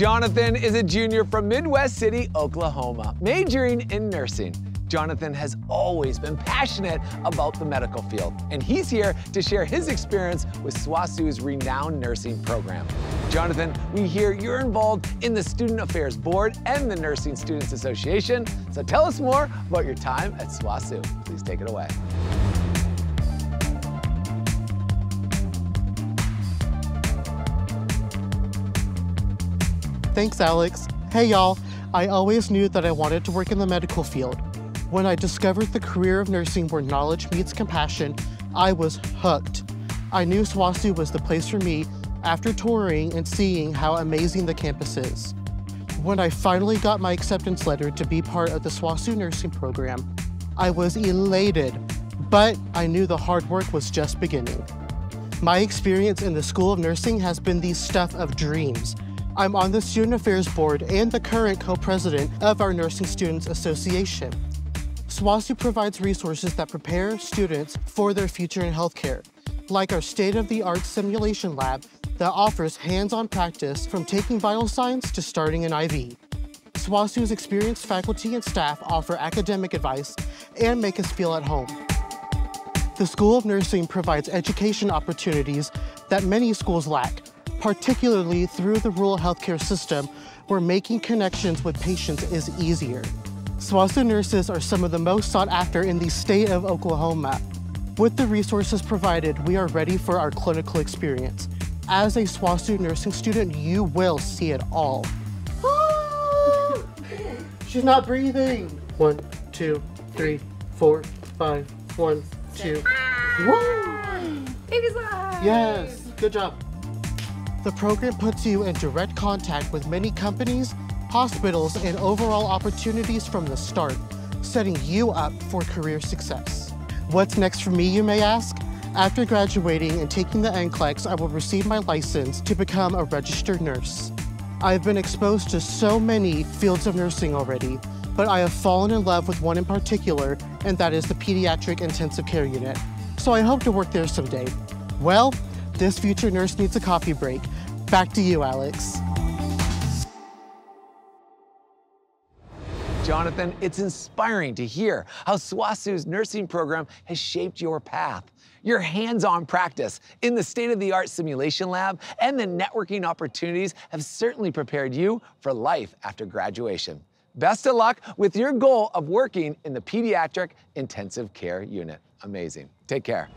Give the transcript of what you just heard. Jonathan is a junior from Midwest City, Oklahoma, majoring in nursing. Jonathan has always been passionate about the medical field, and he's here to share his experience with SWASU's renowned nursing program. Jonathan, we hear you're involved in the Student Affairs Board and the Nursing Students Association, so tell us more about your time at SWASU. Please take it away. Thanks, Alex. Hey, y'all. I always knew that I wanted to work in the medical field. When I discovered the career of nursing where knowledge meets compassion, I was hooked. I knew SWASU was the place for me after touring and seeing how amazing the campus is. When I finally got my acceptance letter to be part of the SWASU nursing program, I was elated, but I knew the hard work was just beginning. My experience in the School of Nursing has been the stuff of dreams. I'm on the Student Affairs Board and the current co-president of our Nursing Students Association. SWASU provides resources that prepare students for their future in healthcare, like our state-of-the-art simulation lab that offers hands-on practice from taking vital signs to starting an IV. SWASU's experienced faculty and staff offer academic advice and make us feel at home. The School of Nursing provides education opportunities that many schools lack, particularly through the rural healthcare system where making connections with patients is easier. SWASU nurses are some of the most sought after in the state of Oklahoma. With the resources provided, we are ready for our clinical experience. As a SWASU nursing student, you will see it all. She's not breathing. 1, 2, 3, 4, 5. 1, 2. Woo! Baby's alive. Yes, good job. The program puts you in direct contact with many companies, hospitals, and overall opportunities from the start, setting you up for career success. What's next for me, you may ask? After graduating and taking the NCLEX, I will receive my license to become a registered nurse. I've been exposed to so many fields of nursing already, but I have fallen in love with one in particular, and that is the Pediatric Intensive Care Unit. So I hope to work there someday. Well, this future nurse needs a coffee break. Back to you, Alex. Jonathan, it's inspiring to hear how SWASU's nursing program has shaped your path. Your hands-on practice in the state-of-the-art simulation lab and the networking opportunities have certainly prepared you for life after graduation. Best of luck with your goal of working in the Pediatric Intensive Care Unit. Amazing. Take care.